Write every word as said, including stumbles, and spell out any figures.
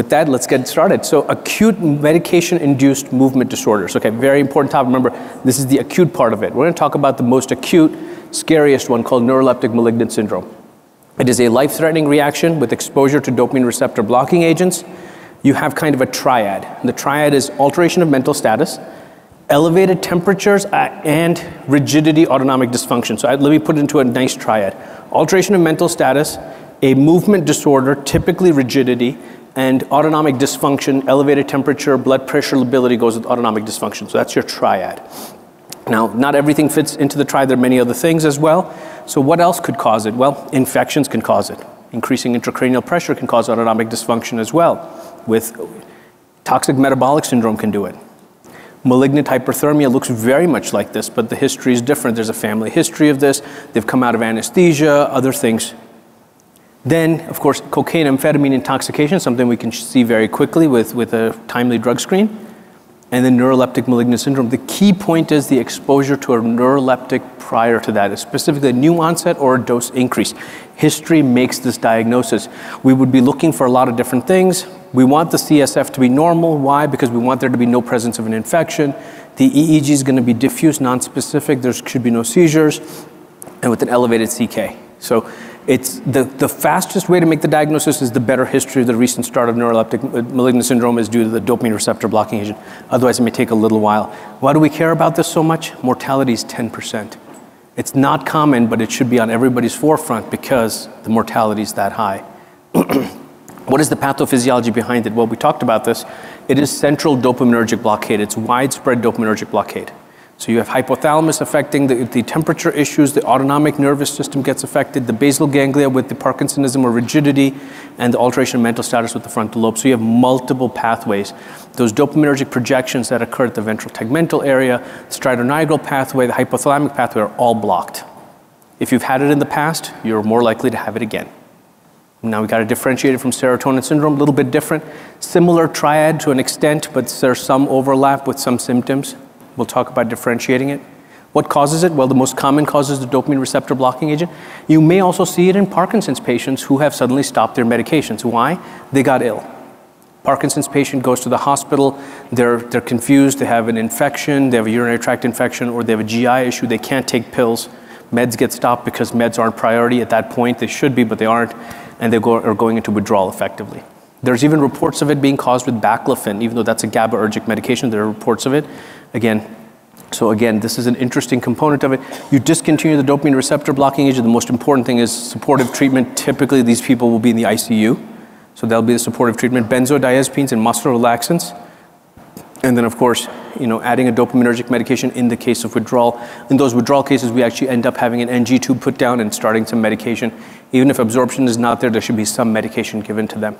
With that, let's get started. So acute medication-induced movement disorders. Okay, very important topic. Remember, this is the acute part of it. We're going to talk about the most acute, scariest one called neuroleptic malignant syndrome. It is a life-threatening reaction with exposure to dopamine receptor blocking agents. You have kind of a triad. And the triad is alteration of mental status, elevated temperatures, uh, and rigidity autonomic dysfunction. So I, let me put it into a nice triad. Alteration of mental status, a movement disorder, typically rigidity, and autonomic dysfunction, elevated temperature, blood pressure lability goes with autonomic dysfunction. So that's your triad. Now, not everything fits into the triad. There are many other things as well. So what else could cause it? Well, infections can cause it. Increasing intracranial pressure can cause autonomic dysfunction as well. With toxic metabolic syndrome can do it. Malignant hyperthermia looks very much like this, but the history is different. There's a family history of this. They've come out of anesthesia, other things. Then, of course, cocaine, amphetamine intoxication, something we can see very quickly with, with a timely drug screen. And then neuroleptic malignant syndrome. The key point is the exposure to a neuroleptic prior to that, specifically a new onset or a dose increase. History makes this diagnosis. We would be looking for a lot of different things. We want the C S F to be normal. Why? Because we want there to be no presence of an infection. The E E G is going to be diffuse, nonspecific. There should be no seizures. And with an elevated C K. So it's the, the fastest way to make the diagnosis is the better history of the recent start of neuroleptic malignant syndrome is due to the dopamine receptor blocking agent. Otherwise, it may take a little while. Why do we care about this so much? Mortality is ten percent. It's not common, but it should be on everybody's forefront because the mortality is that high. What is the pathophysiology behind it? Well, we talked about this. It is central dopaminergic blockade. It's widespread dopaminergic blockade. So you have hypothalamus affecting the, the temperature issues, the autonomic nervous system gets affected, the basal ganglia with the Parkinsonism or rigidity, and the alteration of mental status with the frontal lobe. So you have multiple pathways. Those dopaminergic projections that occur at the ventral tegmental area, the striatonigral pathway, the hypothalamic pathway are all blocked. If you've had it in the past, you're more likely to have it again. Now we've got to differentiate it from serotonin syndrome, a little bit different. Similar triad to an extent, but there's some overlap with some symptoms. We'll talk about differentiating it. What causes it? Well, the most common cause is the dopamine receptor blocking agent. You may also see it in Parkinson's patients who have suddenly stopped their medications. Why? They got ill. Parkinson's patient goes to the hospital, they're, they're confused, they have an infection, they have a urinary tract infection, or they have a G I issue, they can't take pills. Meds get stopped because meds aren't priority at that point. They should be, but they aren't, and they go, are going into withdrawal effectively. There's even reports of it being caused with baclofen, even though that's a GABAergic medication, there are reports of it. Again, so again, this is an interesting component of it. You discontinue the dopamine receptor blocking agent. The most important thing is supportive treatment. Typically, these people will be in the I C U. So that'll be the supportive treatment, benzodiazepines and muscle relaxants. And then, of course, you know, adding a dopaminergic medication in the case of withdrawal. In those withdrawal cases, we actually end up having an N G tube put down and starting some medication. Even if absorption is not there, there should be some medication given to them.